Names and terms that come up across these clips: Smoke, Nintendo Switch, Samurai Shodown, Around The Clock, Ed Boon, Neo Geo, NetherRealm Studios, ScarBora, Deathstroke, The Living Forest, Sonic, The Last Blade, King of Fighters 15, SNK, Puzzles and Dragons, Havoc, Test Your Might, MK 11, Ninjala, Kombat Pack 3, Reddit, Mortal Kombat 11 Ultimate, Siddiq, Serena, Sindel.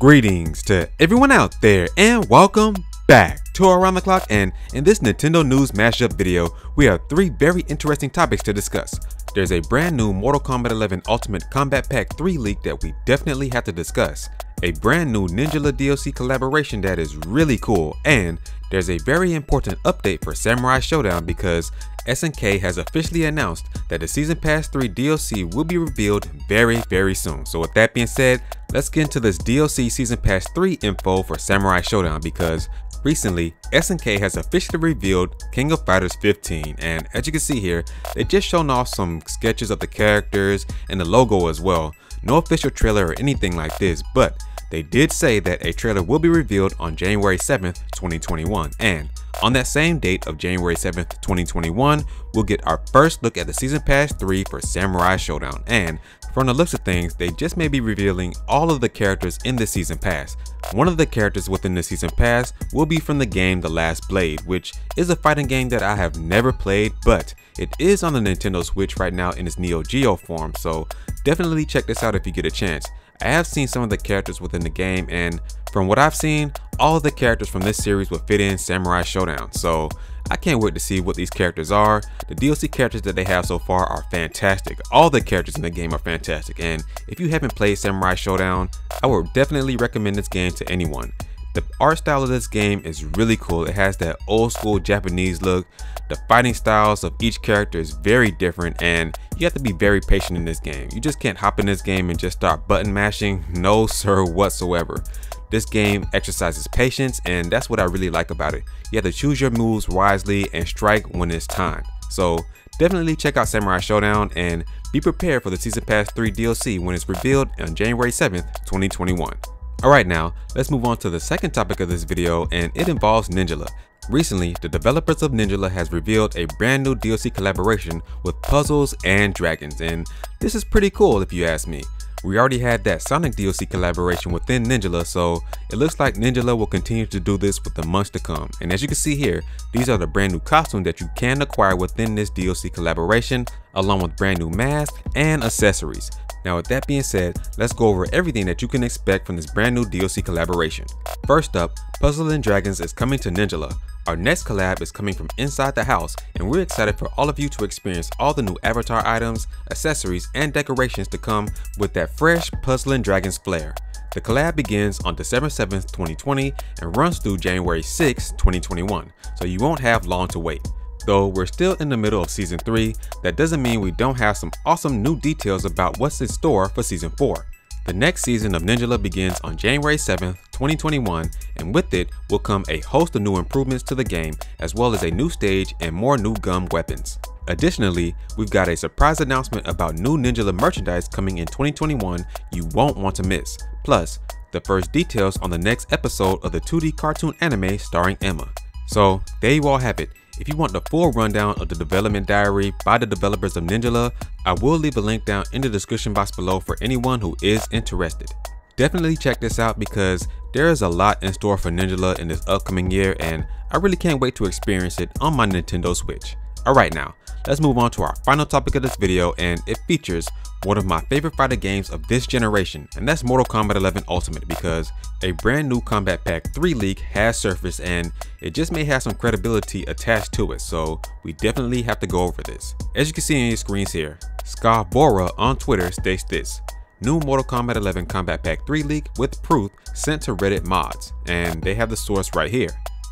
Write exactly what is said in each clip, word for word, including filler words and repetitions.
Greetings to everyone out there and welcome back to Around the Clock, and in this Nintendo News mashup video we have three very interesting topics to discuss. There's a brand new Mortal Kombat eleven Ultimate Kombat Pack three leak that we definitely have to discuss, a brand new Ninjala D L C collaboration that is really cool, and there's a very important update for Samurai Shodown because S N K has officially announced that the Season Pass three D L C will be revealed very very soon. So with that being said, let's get into this D L C Season Pass three info for Samurai Shodown, because recently S N K has officially revealed King of Fighters fifteen, and as you can see here, they've just shown off some sketches of the characters and the logo as well. No official trailer or anything like this, but they did say that a trailer will be revealed on January seventh twenty twenty-one, and on that same date of January seventh twenty twenty-one, we'll get our first look at the Season Pass three for Samurai Shodown, and from the looks of things, they just may be revealing all of the characters in the Season Pass. One of the characters within the Season Pass will be from the game The Last Blade, which is a fighting game that I have never played, but it is on the Nintendo Switch right now in its Neo Geo form, so definitely check this out if you get a chance. I have seen some of the characters within the game, and from what I've seen, all of the characters from this series will fit in Samurai Shodown, so I can't wait to see what these characters are. The D L C characters that they have so far are fantastic. All the characters in the game are fantastic, and if you haven't played Samurai Shodown, I would definitely recommend this game to anyone. The art style of this game is really cool. It has that old school Japanese look. The fighting styles of each character is very different, and you have to be very patient in this game. You just can't hop in this game and just start button mashing. No sir whatsoever. This game exercises patience, and that's what I really like about it. You have to choose your moves wisely and strike when it's time. So definitely check out Samurai Shodown and be prepared for the Season Pass three D L C when it's revealed on January seventh twenty twenty-one. Alright, now let's move on to the second topic of this video, and it involves Ninjala. Recently, the developers of Ninjala has revealed a brand new D L C collaboration with Puzzles and Dragons, and this is pretty cool if you ask me. We already had that Sonic D L C collaboration within Ninjala, so it looks like Ninjala will continue to do this with the months to come. And as you can see here, these are the brand new costumes that you can acquire within this D L C collaboration, along with brand new masks and accessories. Now with that being said, let's go over everything that you can expect from this brand new D L C collaboration. First up, Puzzles and Dragons is coming to Ninjala. Our next collab is coming from inside the house, and we're excited for all of you to experience all the new avatar items, accessories, and decorations to come with that fresh Puzzles and Dragons flair. The collab begins on December seventh twenty twenty and runs through January sixth twenty twenty-one, so you won't have long to wait. Though we're still in the middle of season three, that doesn't mean we don't have some awesome new details about what's in store for season four. The next season of Ninjala begins on January seventh twenty twenty-one, and with it will come a host of new improvements to the game, as well as a new stage and more new gum weapons. Additionally, we've got a surprise announcement about new Ninjala merchandise coming in twenty twenty-one you won't want to miss. Plus, the first details on the next episode of the two D cartoon anime starring Emma. So there you all have it. If you want the full rundown of the development diary by the developers of Ninjala, I will leave a link down in the description box below for anyone who is interested. Definitely check this out because there is a lot in store for Ninjala in this upcoming year, and I really can't wait to experience it on my Nintendo Switch. Alright, now let's move on to our final topic of this video, and it features one of my favorite fighter games of this generation, and that's Mortal Kombat eleven Ultimate, because a brand new Kombat Pack three leak has surfaced and it just may have some credibility attached to it, so we definitely have to go over this. As you can see on your screens here, ScarBora on Twitter states this: new Mortal Kombat eleven Kombat Pack three leak with proof sent to Reddit mods, and they have the source right here.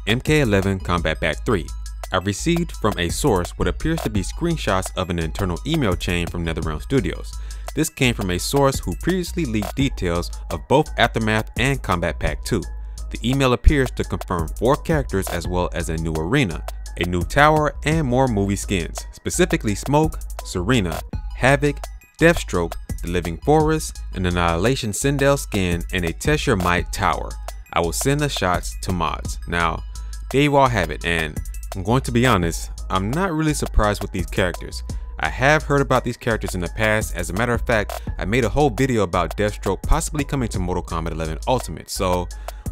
M K eleven Kombat Pack three. I received from a source what appears to be screenshots of an internal email chain from NetherRealm Studios. This came from a source who previously leaked details of both Aftermath and Kombat Pack two. The email appears to confirm four characters as well as a new arena, a new tower, and more movie skins, specifically Smoke, Serena, Havoc, Deathstroke, The Living Forest, an Annihilation Sindel skin, and a Test Your Might tower. I will send the shots to mods. Now, there you all have it, and I'm going to be honest, I'm not really surprised with these characters. I have heard about these characters in the past. As a matter of fact, I made a whole video about Deathstroke possibly coming to Mortal Kombat eleven Ultimate, so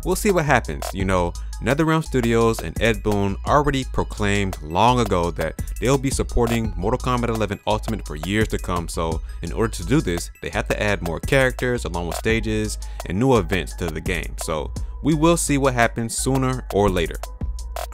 we'll see what happens. You know, NetherRealm Studios and Ed Boon already proclaimed long ago that they'll be supporting Mortal Kombat eleven Ultimate for years to come, so in order to do this, they had to add more characters along with stages and new events to the game, so we will see what happens sooner or later.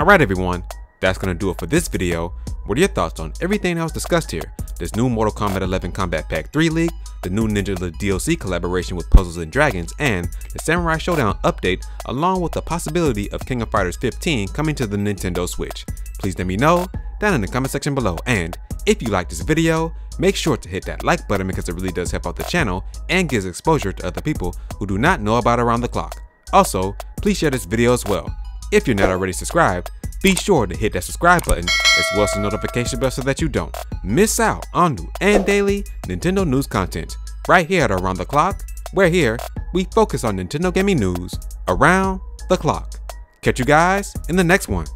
Alright everyone, that's gonna do it for this video. What are your thoughts on everything that was discussed here? This new Mortal Kombat eleven Kombat Pack three leak, the new Ninjala D L C collaboration with Puzzles and Dragons, and the Samurai Shodown update, along with the possibility of King of Fighters fifteen coming to the Nintendo Switch. Please let me know down in the comment section below, and if you like this video, make sure to hit that like button because it really does help out the channel and gives exposure to other people who do not know about Around the Clock. Also, please share this video as well. If you're not already subscribed, be sure to hit that subscribe button as well as the notification bell so that you don't miss out on new and daily Nintendo news content. Right here at Around the Clock, where here we focus on Nintendo gaming news around the clock. Catch you guys in the next one.